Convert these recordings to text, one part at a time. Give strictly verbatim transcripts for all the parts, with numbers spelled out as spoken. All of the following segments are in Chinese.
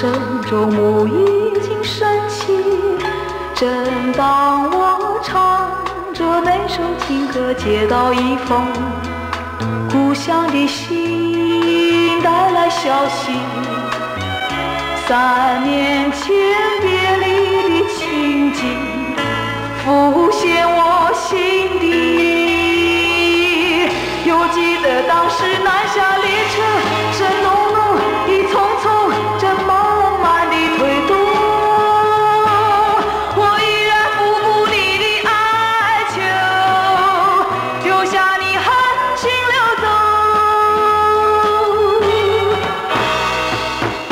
深州牧已经升起。正当我唱着那首情歌，接到一封故乡的信带来消息，三年前别离的情景浮现我心底。犹记得当时南下列车，这浓浓一匆匆，这茫茫的推动，我依然不顾你的哀求，留下你含情流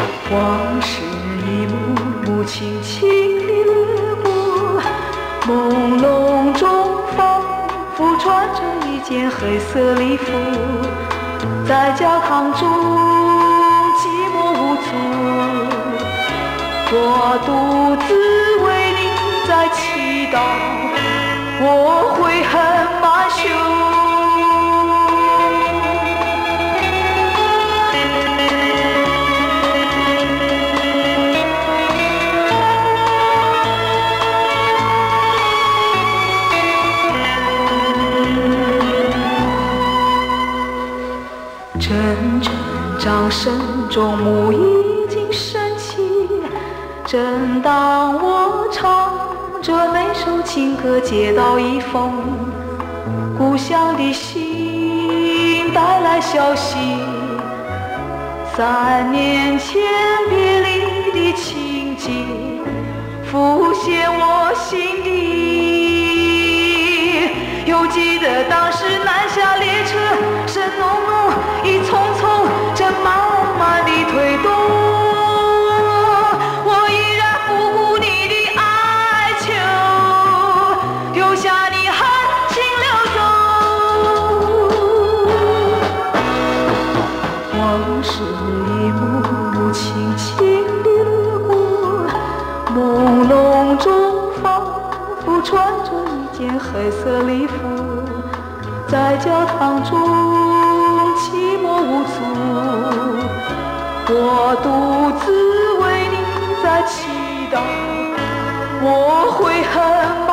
走。往事一幕幕轻轻地掠过，朦胧中仿佛穿着一件黑色礼服，在教堂中寂寞无助，我独自为你在祈祷，我悔恨满胸。阵阵掌声中牧已经升起，正当我唱着那首情歌，接到一封故乡的信带来消息，三年前别离的情景浮现我心底。犹记得当时南下列车，声浓浓一匆匆，这茫茫的推动，我依然不顾你的哀求，留下你含情流走。往事一幕幕轻轻地掠过，朦胧中仿佛穿着一件黑色礼服，在教堂中寂寞无助，我独自为你在祈祷，我悔恨。